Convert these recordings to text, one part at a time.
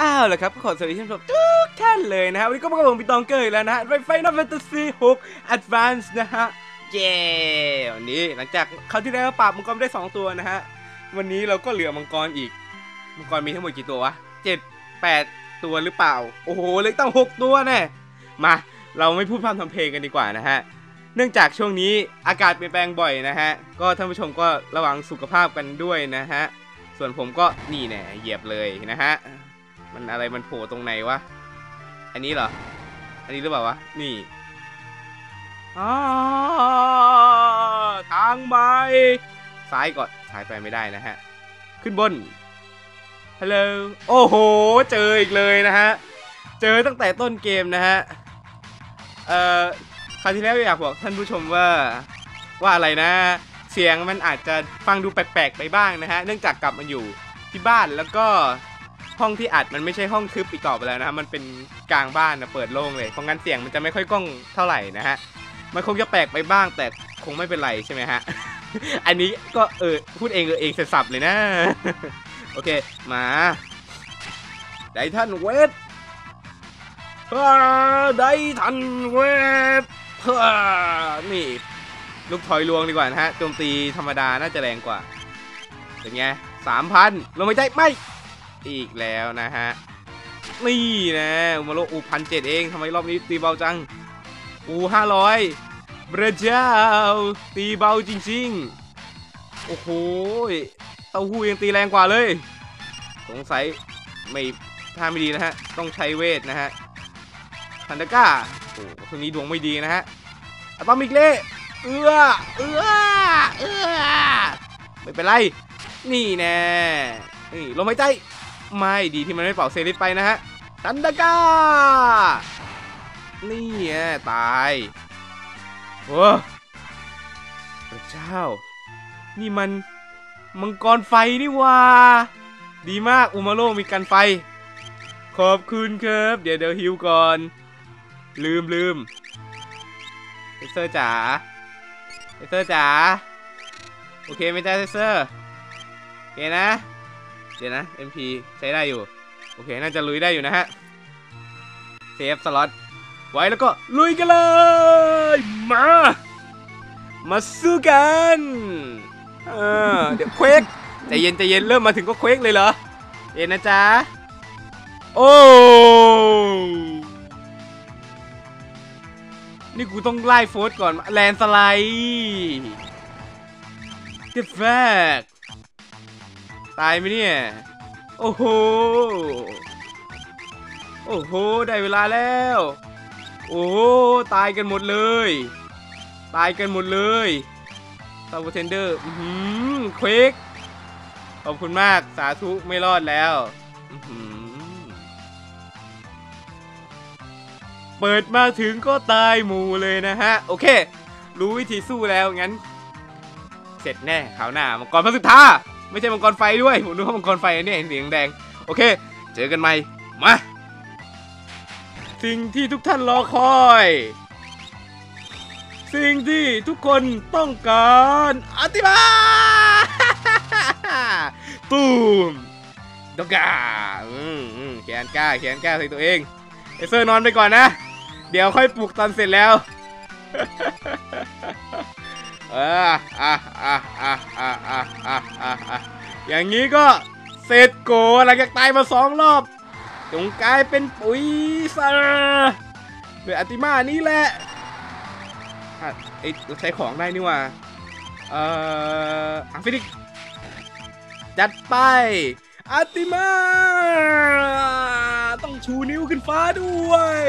อ้าวแล้วครับก็ขอสวัสดีท่านผู้ชมทุกท่านเลยนะฮะวันนี้ก็มากับผมพี่ตองเกอร์แล้วนะฮะไฟนอลแฟนตาซี6 Advance นะฮะเย้วันนี้หลังจากคราวที่แล้วปราบมังกรได้2ตัวนะฮะวันนี้เราก็เหลือมังกรอีกมังกรมีทั้งหมดกี่ตัววะ7-8ตัวหรือเปล่าโอ้โหเหลือตั้ง6ตัวแน่มาเราไม่พูดพร่ำทำเพลงกันดีกว่านะฮะเนื่องจากช่วงนี้อากาศเปลี่ยนแปลงบ่อยนะฮะก็ท่านผู้ชมก็ระวังสุขภาพกันด้วยนะฮะส่วนผมก็นี่แน่เหยียบเลยนะฮะมันอะไรมันโผล่ตรงไหนวะอันนี้เหรออันนี้หรือเปล่าวะนี่ทางไปซ้ายก่อนซ้ายไปไม่ได้นะฮะขึ้นบนฮัลโหลโอ้โหเจออีกเลยนะฮะเจอตั้งแต่ต้นเกมนะฮะคราวที่แล้วอยากบอกท่านผู้ชมว่าอะไรนะเสียงมันอาจจะฟังดูแปลกๆไปบ้างนะฮะเนื่องจากกลับมาอยู่ที่บ้านแล้วก็ห้องที่อัดมันไม่ใช่ห้องทึบอีกต่อไปแล้วนะฮะมันเป็นกลางบ้านนะเปิดโล่งเลยเพราะงั้นเสียงมันจะไม่ค่อยก้องเท่าไหร่นะฮะมันคงจะแปลกไปบ้างแต่คงไม่เป็นไรใช่ไหมฮะ อันนี้ก็พูดเองเสร็จสับเลยนะ โอเคมาไดทันเวฟไดทันเวฟนี่ลูกถอยลวงดีกว่านะฮะโจมตีธรรมดาน่าจะแรงกว่าเป็นไง 3,000 ลงไม่ได้ไม่อีกแล้วนะฮะนี่นะอุมาโลอู 1,700 เองทำไมรอบนี้ตีเบาจังอู 500 พระเจ้าตีเบาจริงๆโอ้โหเต้าหู้ยังตีแรงกว่าเลยสงสัยไม่ท่าไม่ดีนะฮะต้องใช้เวทนะฮะพันดาก้าโอ้โหตรงนี้ดวงไม่ดีนะฮะอะตอมิกเล่ไม่เป็นไรนี่แน่นี่ลมหายใจไม่ดีที่มันไม่เป่าเซริสไปนะฮะตันดาก้านี่ตายโอ้พระเจ้านี่มันมังกรไฟนี่ว่าดีมากอุมาโร่มีกันไฟขอบคุณครับเดี๋ยวฮิวก่อนลืมเซเซอร์จ๋าโอเคไม่ได้เซเซอร์โอเคนะเดี๋ยวนะ MP ใช้ได้อยู่โอเคน่าจะลุยได้อยู่นะฮะเซฟสล็อตไว้แล้วก็ลุยกันเลยมาสู้กันเดี๋ยวเควกใจเย็นเริ่มมาถึงก็เควกเลยเหรอเอ็นนะจ๊ะโอ้นี่กูต้องไล่โฟสก่อนแลนสไลด์เจ็บแฟกตายไหมเนี่ยโอ้โหได้เวลาแล้วโอ้ตายกันหมดเลยซาบูเทนเดอร์ควิกขอบคุณมากสาธุไม่รอดแล้วเปิดมาถึงก็ตายหมู่เลยนะฮะโอเครู้วิธีสู้แล้วงั้นเสร็จแน่ข่าวหน้ามังกรพระสุธาไม่ใช่มังกรไฟด้วยผมนึกว่ามังกรไฟเนี่ยสีแดงโอเคเจอกันใหม่มาสิ่งที่ทุกท่านรอคอยสิ่งที่ทุกคนต้องการอัติมาตูมดอกกาแขนกล้าใส่ตัวเองเอเซอร์นอนไปก่อนนะเดี๋ยวค่อยปลุกตอนเสร็จแล้วอย่างนี้ก็เสร็จโกหลังจากตายมา2รอบจงกลายเป็นปุ๋ยซะด้วยอาติมานี่แหละไอ้ใช้ของได้นี่ว่าอังฟินิกจัดไปอาติมาต้องชูนิ้วขึ้นฟ้าด้วย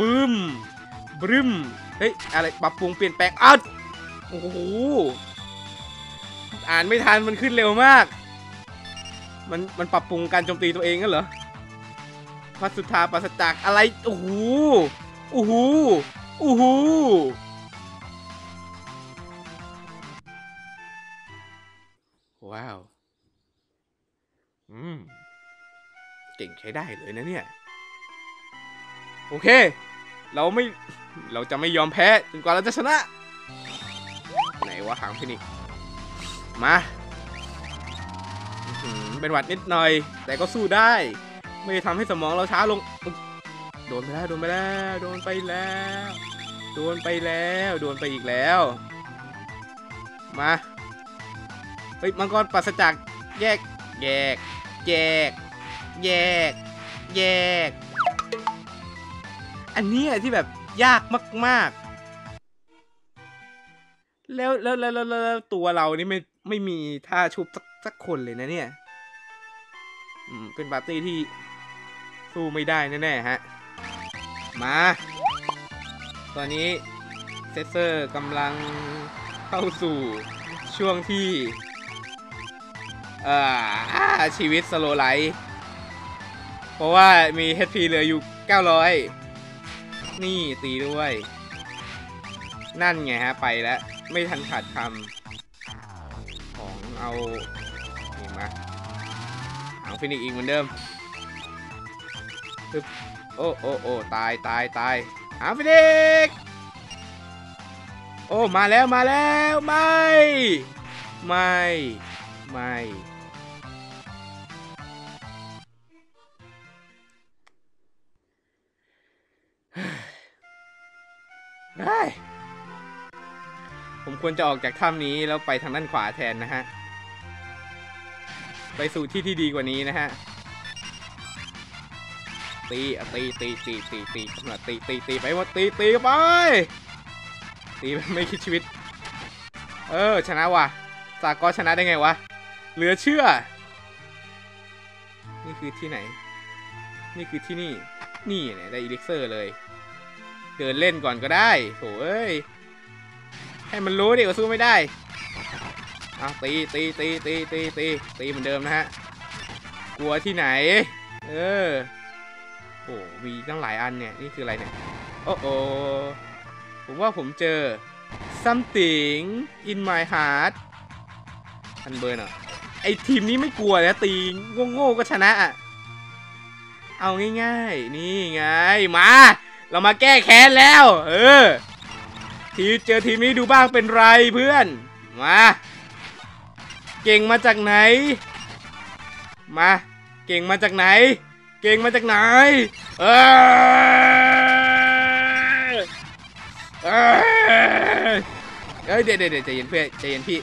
บึ้มเฮ้ยอะไรปรับปรุงเปลี่ยนแปลงอัดโอ้โหอ่านไม่ทันมันขึ้นเร็วมากมันปรับปรุงการโจมตีตัวเองกันเหรอพัสุธาปราศจากอะไรโอ้โหว้าวเก่งใช้ได้เลยนะเนี่ยโอเคเราจะไม่ยอมแพ้จนกว่าเราจะชนะไหนวะหางฟินิกมา เป็นหวัดนิดหน่อยแต่ก็สู้ได้ไม่ทำให้สมองเราช้าลงโดนไปแล้วโดนไปแล้วโดนไปแล้วโดนไปแล้วโดนไปอีกแล้วมาเฮ้ยมังกรปราศจากแยกอันนี้ที่แบบยากมากๆแล้วตัวเรานี่ไม่มีท่าชุบสักคนเลยนะเนี่ยเป็นปาร์ตี้ที่สู้ไม่ได้แน่ๆฮะมาตอนนี้เซสเซอร์กำลังเข้าสู่ช่วงที่ชีวิตสโลไลท์เพราะว่ามี HP เหลืออยู่900นี่ตีด้วยนั่นไงฮะไปแล้วไม่ทันขาดคำของเอาเห็นไหมเอาฟินิกซ์อีกเหมือนเดิมโอ้โอ้โอ้ตายเอาฟินิกซ์โอ้มาแล้วไม่ผมควรจะออกจากถ้ำนี้แล้วไปทางด้านขวาแทนนะฮะไปสู่ที่ที่ดีกว่านี้นะฮะตีไปว่าตีไปไม่คิดชีวิตชนะว่ะสากอชนะได้ไงวะเหลือเชื่อนี่คือที่ไหนนี่คือที่นี่นี่เนี่ยได้อีลิกเซอร์เลยเดินเล่นก่อนก็ได้โถ่เอ้ยให้มันรู้ดิว่าสู้ไม่ได้เอาตีเหมือนเดิมนะฮะกลัวที่ไหนโอ้มีตั้งหลายอันเนี่ยนี่คืออะไรเนี่ยโอ้โหผมว่าผมเจอ something in my heart อันเบิร์นเหรอไอทีมนี้ไม่กลัวนะตีโง่ก็ชนะอ่ะเอาง่ายๆนี่ไงมาเรามาแก้แค้นแล้วทีเจอทีมนี้ดูบ้างเป็นไรเพื่อนมาเก่งมาจากไหนมาเก่งมาจากไหนเดี๋ยวใจเย็นเพื่อนใจเย็นพี่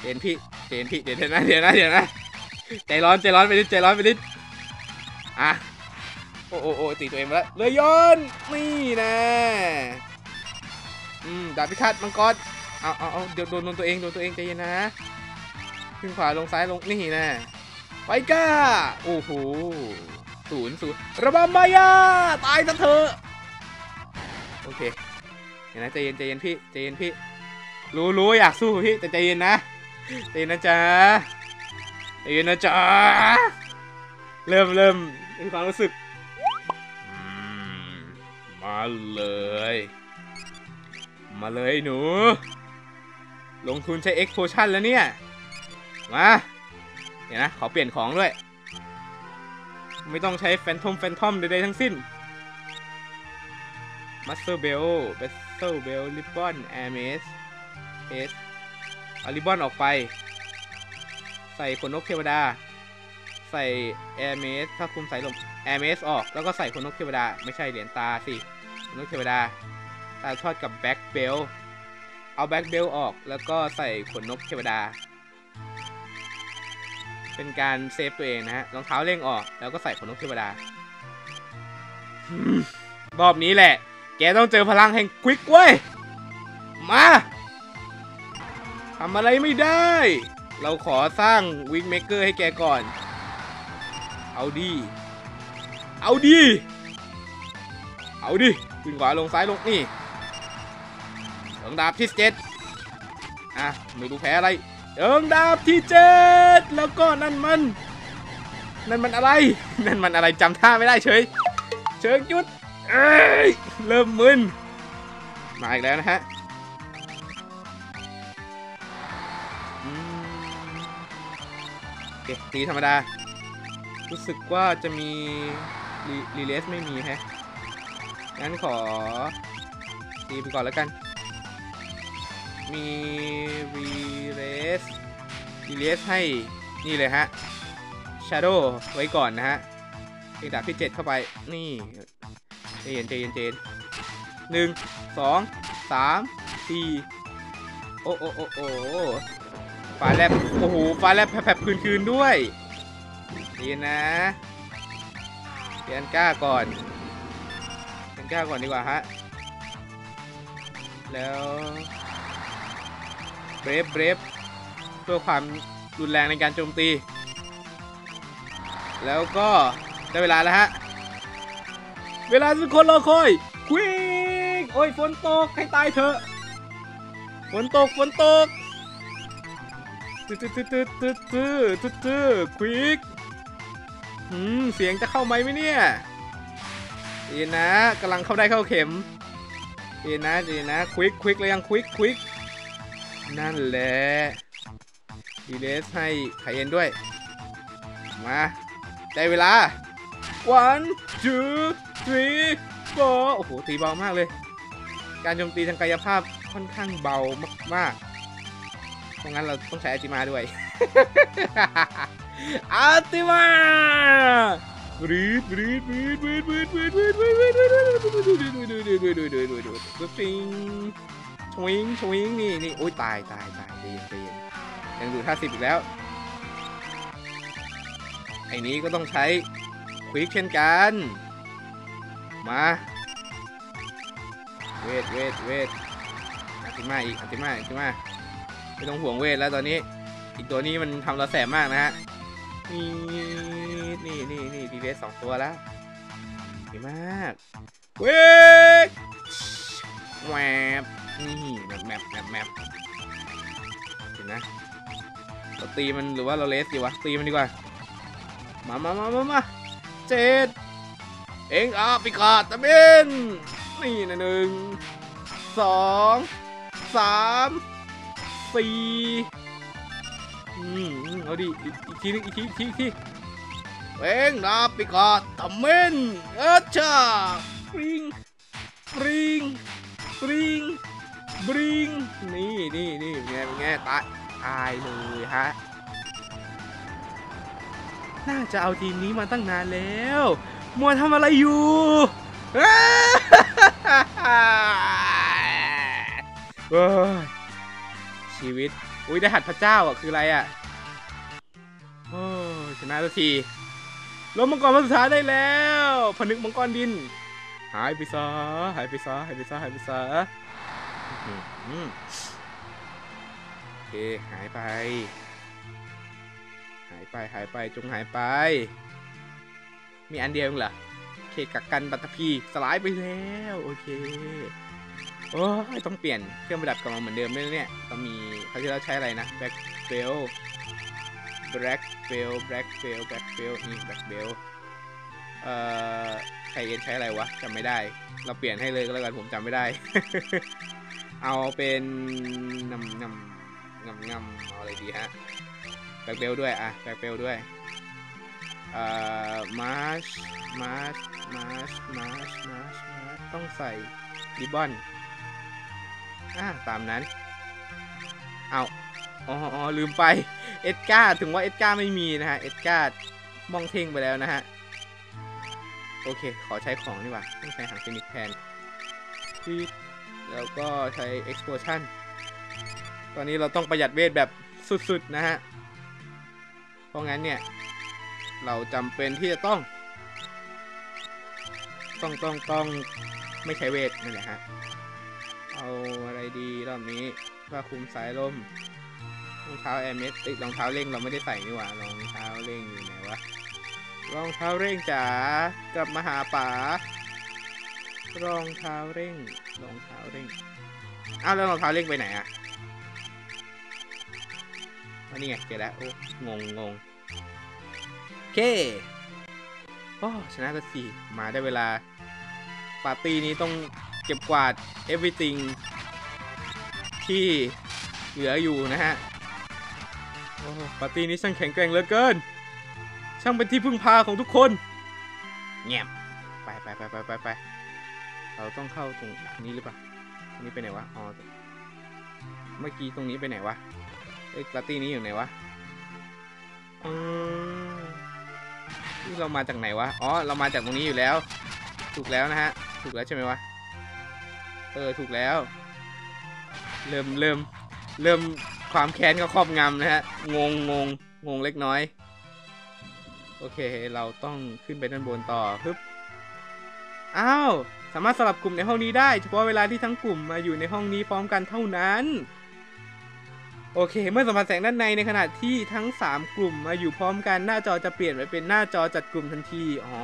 เดี๋ยวนะใจร้อนไปนิดอ่ะโอ้ตีตัวเองไปแล้วเลยย้อนนี่นะดาบพิฆาตมังกรเอาเดี๋ยวโดนตัวเองใจเย็นนะขึ้นขวาลงซ้ายลงนี่นะไปก้าโอ้โห0ระบำมายาตายซะเถอะโอเคเห็นนะใจเย็นพี่รู้อยากสู้พี่แต่ใจเย็นนะใจเย็นนะจ๊ะเริ่มมีความรู้สึกมาเลยหนูลงทุนใช้ Explosion แล้วเนี่ยมาเดี๋ยวนะขอเปลี่ยนของด้วยไม่ต้องใช้แฟนทอมใดๆทั้งสิ้น Master Bell Vessel Bell Ribbon Hermes H เอาริบบอนออกไปใส่ขนนกเทวดาใส่ Hermes ถ้าคุมสายลม Hermes ออกแล้วก็ใส่ขนนกเทวดาไม่ใช่เหรียญตาสิขนนกเทวดาตาทอดกับแบ็คเบลเอาแบ็คเบลออกแล้วก็ใส่ขนนกเทวดาเป็นการเซฟตัวเองนะฮะรองเท้าเร่งออกแล้วก็ใส่ขนนกเทวดารอบนี้แหละแกต้องเจอพลังแห่งควิกเว้ยมาทำอะไรไม่ได้เราขอสร้างวิกเมกเกอร์ให้แกก่อนเอาดีขึ้นขวาลงซ้ายลงนี่เอิงดาบที่7อ่ะไม่รู้แพ้อะไรเอิงดาบที่7แล้วก็นั่นมันอะไรจำท่าไม่ได้เฉยหยุดเริ่มมึนมาอีกแล้วนะฮะตีธรรมดารู้สึกว่าจะมีรีเลสไม่มีฮะงั้นขอตีไปก่อนแล้วกันมีรีเลสให้นี่เลยฮะ ชาโดว์ไว้ก่อนนะฮะเอ็งดาบที่7เข้าไปนี่เจน1 2 3 4โอ้โอ้โอ้ฟ้าแลบโอ้โหฟ้าแลบแผลบคืนด้วยดีนะเตียนก้าก่อนดีกว่าฮะแล้วเบรฟเพื่อความรุนแรงในการโจมตีแล้วก็ได้เวลาแล้วฮะเวลาทุกคนรอคอยควิกโอ้ยฝนตกให้ตายเถอะฝนตกตื้อควิกเสียงจะเข้าไหมเนี่ยดีนะกำลังเข้าได้เข้าเข็มดีนะควิกเลยยังควิกนั่นแหละดีเลสให้ไข่เย็นด้วยมาได้เวลา 1 2 3 4 โอ้โหตีเบามากเลยการโจมตีทางกายภาพค่อนข้างเบามากๆเพราะงั้นเราต้องใช้อาจิมาด้วยอาจิมาชวิงนี่โอ้ยตายเย็นยังอยู่50อีกแล้วไอ้นี้ก็ต้องใช้ควิกเช่นกันมาเวทอาทิมาไม่ต้องห่วงเวทแล้วตอนนี้อีกตัวนี้มันทำเราแสบมากนะฮะนี่ดีเลส2ตัวแล้วดีมากเวทแวบนี่แมปเห็นนะเราตีมันหรือว่าเราเลสดีวะตีมันดีกว่ามาเจ็ดเอ็งอาปิกาตะเบนนี่นะ1 2 3 4เอาดิอีกทีเอ็งอาปิกาตะเบนจ้าปริงนี่ไงตายเลยฮะน่าจะเอาทีมนี้มาตั้งนานแล้วมัวทำอะไรอยู่ ชีวิตอุ้ยได้หัดพระเจ้าอ่ะคืออะไรอ่ะชนะสักทีล้มมังกรมาสุดท้ายได้แล้วผนึกมังกรดินหายไปซะโอเคหายไปจงหายไปมีอันเดียวเหรอเคกักกันบัตพีสลายไปแล้วโอเคโอ้ยต้องเปลี่ยนเครื่องประดับกลับมาเหมือนเดิมด้วยเนี่ยก็มีเขาที่เราใช้อะไรนะแบล็กเบลนี่แบล็กเบลใครเอ็นใช้อะไรวะจำไม่ได้เราเปลี่ยนให้เลยก็แล้วกันผมจำไม่ได้ เอาเป็นงำเอาอะไรดีฮะแบล็กเบลด้วยมาร์ชต้องใส่ริบบอนตามนั้นเอาอ๋อลืมไปเอ็ดการ์ถึงว่าเอ็ดการ์ไม่มีนะฮะเอ็ดการ์มองเท่งไปแล้วนะฮะโอเคขอใช้ของดีกว่าต้องใช้หางฟินิกแทนแล้วก็ใช้ explosion ตอนนี้เราต้องประหยัดเวทแบบสุดๆนะฮะเพราะงั้นเนี่ยเราจำเป็นที่จะต้องไม่ใช้เวทนั่นแหละฮะเอาอะไรดีรอบนี้ว่าคุมสายลมรองเท้าแอร์เมสรองเท้าเร่งเราไม่ได้ใส่นี่หว่ารองเท้าเร่งอยู่ไหนวะรองเท้าเร่งจ๋ากลับมาหาป๋ารองเท้าเร่งอ้าวแล้วรองเท้าเร่งไปไหนอะนี่ไงเจอแล้วโอ้งงโอเคโอ้ชนะแล้วสิมาได้เวลาปาร์ตี้นี้ต้องเก็บกวาด everything ที่เหลืออยู่นะฮะโอ้ปาร์ตี้นี้ช่างแข็งแกร่งเหลือเกินช่างเป็นที่พึ่งพาของทุกคนเงียบไปเราต้องเข้าตรงนี้หรือเปล่าตรงนี้ไปไหนวะอ๋อเมื่อกี้ตรงนี้ไปไหนวะปาร์ตี้นี้อยู่ไหนวะ เรามาจากไหนวะอ๋อเรามาจากตรงนี้อยู่แล้วถูกแล้วนะฮะถูกแล้วใช่ไหมวะเออถูกแล้วเริ่มความแค้นก็ครอบงำนะฮะงงเล็กน้อยโอเคเราต้องขึ้นไปด้านบนต่อฮึบอ้าวสามารถสลับกลุ่มในห้องนี้ได้เฉพาะเวลาที่ทั้งกลุ่มมาอยู่ในห้องนี้พร้อมกันเท่านั้นโอเคเมื่อสัมผัสแสงด้านในในขณะที่ทั้ง3กลุ่มมาอยู่พร้อมกันหน้าจอจะเปลี่ยนไปเป็นหน้าจอจัดกลุ่มทันทีอ๋อ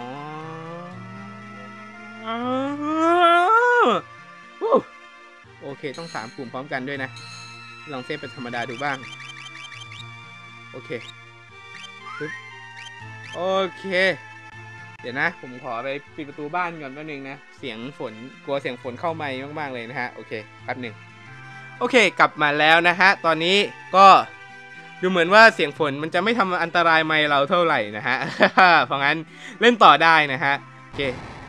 โอเคต้อง3กลุ่มพร้อมกันด้วยนะลองเซฟเป็นธรรมดาดูบ้างโอเคโอเคเดี๋ยวนะผมขอไปปิดประตูบ้านก่อนแป๊บนึงนะเสียงฝนกลัวเสียงฝนเข้าไมค์มากๆเลยนะฮะโอเคแป๊บนึงโอเคกลับมาแล้วนะฮะตอนนี้ก็ดูเหมือนว่าเสียงฝนมันจะไม่ทำอันตรายไมค์เราเท่าไหร่นะฮะ เพราะงั้นเล่นต่อได้นะฮะโอเค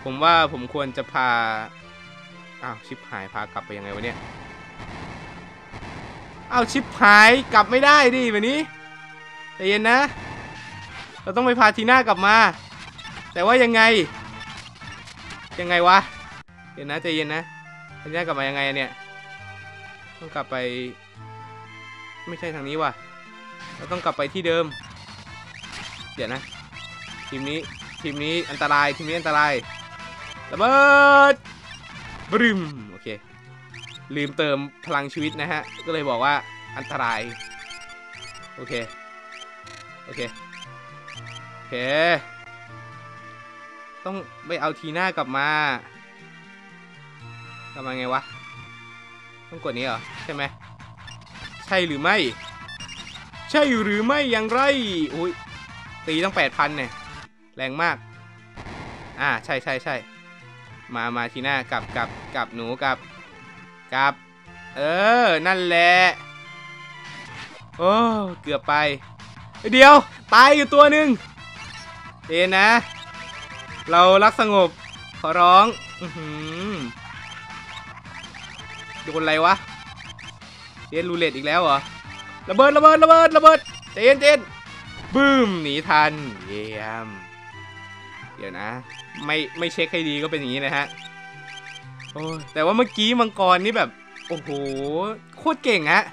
ผมว่าผมควรจะพาอ้าวชิปหายพากลับไปยังไงวะเนี่ยอ้าวชิปหายกลับไม่ได้ดิวันนี้ใจเย็นนะเราต้องไปพาทีน่ากลับมาแต่ว่ายังไงวะเดี๋ยวนะใจเย็นนะทีน่ากลับมายังไงเนี่ยต้องกลับไปไม่ใช่ทางนี้ว่ะเราต้องกลับไปที่เดิมเดี๋ยวนะทีมนี้อันตรายระเบิดบริมโอเคลืมเติมพลังชีวิตนะฮะก็เลยบอกว่าอันตรายโอเคต้องไปเอาทีน่ากลับมากลับมาไงวะต้องกดนี้เหรอใช่ไหมใช่หรือไม่อย่างไรอุ้ยตีตั้ง 8,000 เนี่ยแรงมากใช่มาทีน่ากลับหนูกลับเออนั่นแหละโอ้เกือบไปเดี๋ยวตายอยู่ตัวหนึ่งเดี๋ยวนะเรารักสงบขอร้องโดนอะไรวะเล่นรูเล็ตอีกแล้วเหรอระเบิดเต้นบึ้มหนีทันเยี่ยมเดี๋ยวนะไม่เช็คให้ดีก็เป็นอย่างนี้นะฮะโอ้แต่ว่าเมื่อกี้มังกรนี่แบบโอ้โหโคตรเก่งฮะ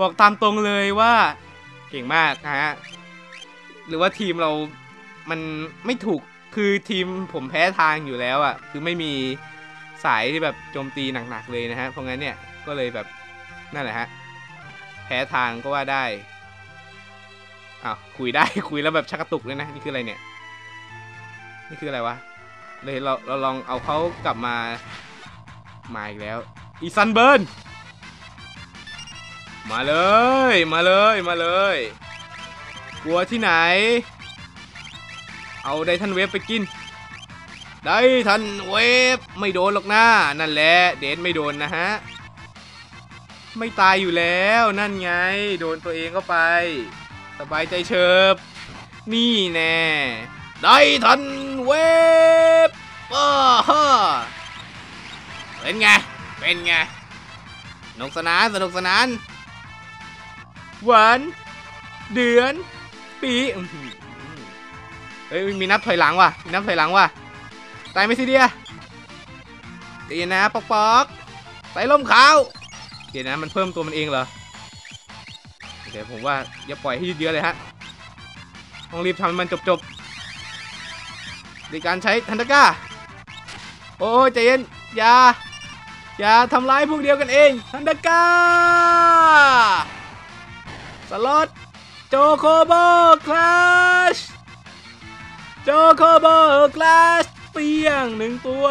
บอกตามตรงเลยว่าเก่งมากนะฮะหรือว่าทีมเรามันไม่ถูกคือทีมผมแพ้ทางอยู่แล้วอ่ะคือไม่มีสายที่แบบโจมตีหนักๆเลยนะฮะเพราะงั้นเนี่ยก็เลยแบบนั่นแหละฮะแพ้ทางก็ว่าได้อ้าวคุยได้คุยแล้วแบบชักกระตุกเลยนะนี่คืออะไรเนี่ยนี่คืออะไรวะเลยเราลองเอาเขากลับมาอีกแล้วอีซันเบิร์นมาเลยกลัวที่ไหนเอาไดทันเวฟไปกินไดทันเวฟไม่โดนหรอกนะนั่นแหละเดนไม่โดนนะฮะไม่ตายอยู่แล้วนั่นไงโดนตัวเองก็ไปสบายใจเฉิบนี่แน่ไดทันเวฟเป็นไงสนุกสนานหวานเดือนปีเฮ้ยมีนับถอยหลังว่ะตายไม่สิเดียตีนะปอกใส่ล่มขาวเดี๋ยวนะมันเพิ่มตัวมันเองเหรอเดี๋ยวผมว่าอย่าปล่อยให้ยืดเยื้อเลยฮะต้องรีบทำให้มันจบในการใช้ทันตะก้าโอ้ยใจเย็นอย่าทำร้ายพวกเดียวกันเองทันตะก้าสล็อตโจโคโบคลาชเปียงหนึ่งตัว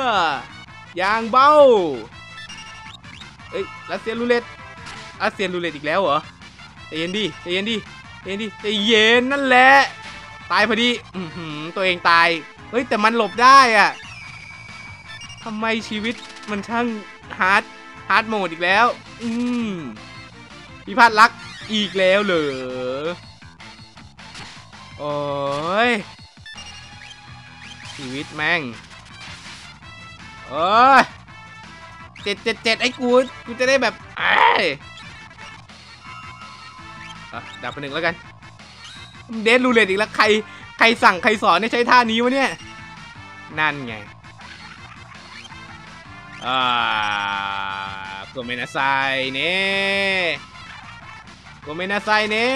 ยางเบาเอ้ยรัสเซียนรูเล็ตอีกแล้วเหรอใจเย็นดิใจเย็นนั่นแหละตายพอดีตัวเองตายเฮ้ยแต่มันหลบได้อะทำไมชีวิตมันช่างฮาร์ดโหมดอีกแล้วพิพาทรักอีกแล้วเหรอโอ้ยชีวิตแม่งโอ้ยเจ็ดไอ้กูจะได้แบบดับไปหนึ่งแล้วกันเดนรูเล็ตอีกแล้วใคร ใครสั่งใครสอนให้ใช้ท่านี้วะเนี่ยนั่นไงโกเมนาไซเน่โกเมนาไซเน่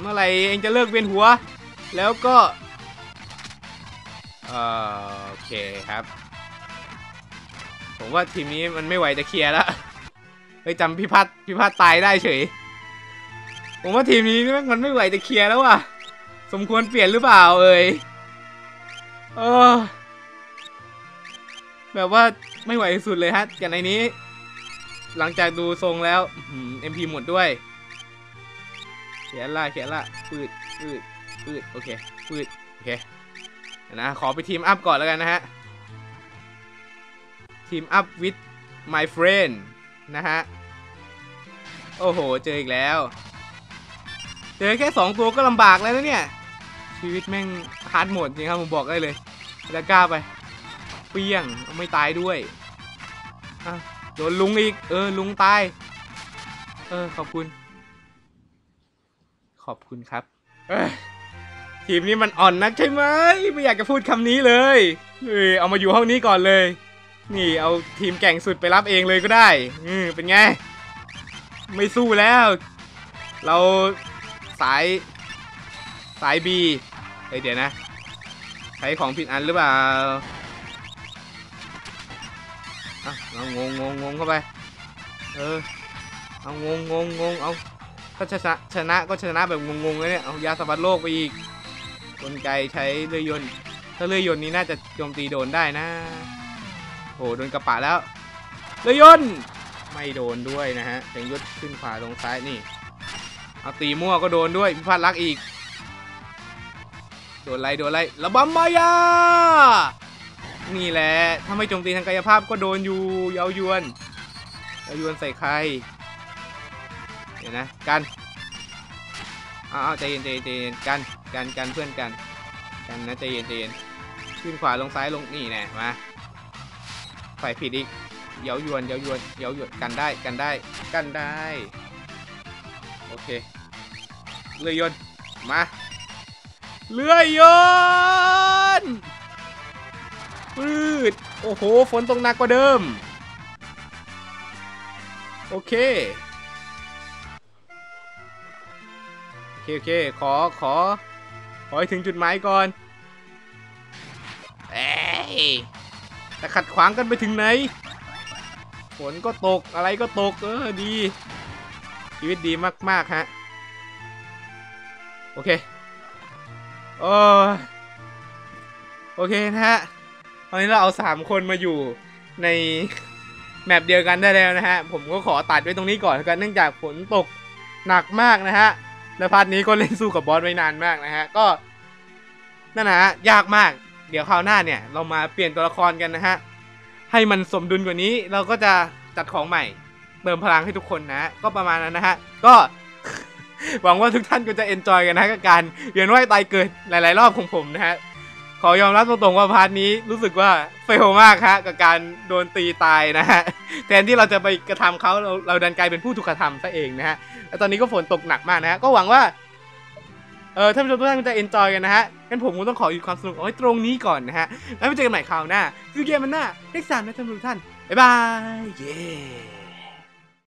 เมื่อไหร่เองจะเลิกเวียนหัวแล้วก็โอเคครับผมว่าทีมนี้มันไม่ไหวจะเคลียร์แล้วไปจำพี่พัดตายได้เฉยผมว่าทีมนี้มันไม่ไหวจะเคลียร์แล้วว่ะสมควรเปลี่ยนหรือเปล่าเอ่ยแบบว่าไม่ไหวสุดเลยฮะอย่างในนี้หลังจากดูทรงแล้วMP หมดด้วยเขียนละปืดโอเคปืดโอเคนะขอไปทีมอัพก่อนแล้วกันนะฮะทีมอัพ with my friend นะฮะโอ้โหเจออีกแล้วเจอแค่2ตัวก็ลำบากแล้วนะเนี่ยชีวิตแม่งฮาร์ดโหมดจริงครับผมบอกได้เลยแล้วกล้าไปเปี้ยงไม่ตายด้วยโดนลุงอีกลุงตายขอบคุณครับทีมนี้มันอ่อนนักใช่ไหมไม่อยากจะพูดคำนี้เลยเอามาอยู่ห้องนี้ก่อนเลยนี่เอาทีมแก่งสุดไปรับเองเลยก็ได้เป็นไงไม่สู้แล้วเราสาย B เดี๋ยวนะใช้ของผิดอันหรือเปล่าเอางงเข้าไปเอางงเอาก็ชนะก็ชนะแบบงงเลยเนี่ยเอายาสะบัดโลกไปอีกกลไกใช้เลื่อยยนต์ถ้าเลื่อยยนต์นี้น่าจะโจมตีโดนได้นะโอ้โดนกระปะแล้วเลื่อยยนต์ไม่โดนด้วยนะฮะถึงยศขึ้นขวาลงซ้ายนี่เอาตีมั่วก็โดนด้วยพิพัฒน์รักอีกโดนไรระบำมายานี่แหละถ้าไม่โจมตีทางกายภาพก็โดนอยู่เย้ายวนใส่ใครเดี๋ยวนะกันใจเย็นกันเพื่อนกันนะใจเย็นขึ้นขวาลงซ้ายลงนี่แน่มาใส่ผิดอีกเย้ายวนกันได้โอเคเลื่อยยนต์มาเลื่อยยนต์ปืดโอ้โหฝนตกหนักกว่าเดิมโอเคขอให้ถึงจุดหมายก่อนแต่ขัดขวางกันไปถึงไหนฝนก็ตกอะไรก็ตกดีชีวิตดีมากๆฮะโอเคโอเคนะฮะตอนนี้เราเอา3คนมาอยู่ในแมปเดียวกันได้แล้วนะฮะผมก็ขอตัดไว้ตรงนี้ก่อนกันเนื่องจากฝนตกหนักมากนะฮะและพาร์ทนี้ก็เล่นสู้กับบอสไว้นานมากนะฮะก็นั่นนะฮะยากมากเดี๋ยวคราวหน้าเนี่ยเรามาเปลี่ยนตัวละครกันนะฮะให้มันสมดุลกว่านี้เราก็จะจัดของใหม่เติมพลังให้ทุกคนนะก็ประมาณนั้นนะฮะก็หวังว่าทุกท่านก็จะเอนจอยกันนะกับการเวียนว่ายตายเกิดหลายๆรอบของผมนะฮะขอยอมรับตรงๆว่าพาร์ทนี้รู้สึกว่าเฟลมากฮะกับการโดนตีตายนะฮะแทนที่เราจะไปกระทำเขาเราดันกลายเป็นผู้ถูกกระทำซะเองนะฮะแล้วตอนนี้ก็ฝนตกหนักมากนะฮะก็หวังว่าท่านผู้ชมทุกท่านก็จะเอนจอยกันนะฮะงั้นผมก็ต้องขอหยุดความสนุกเอาไว้ตรงนี้ก่อนนะฮะแล้วไปเจอกันใหม่คราวหน้าดูเกมมันหน้าเลข3นะท่านผู้ชมทุกท่านบ๊ายบาย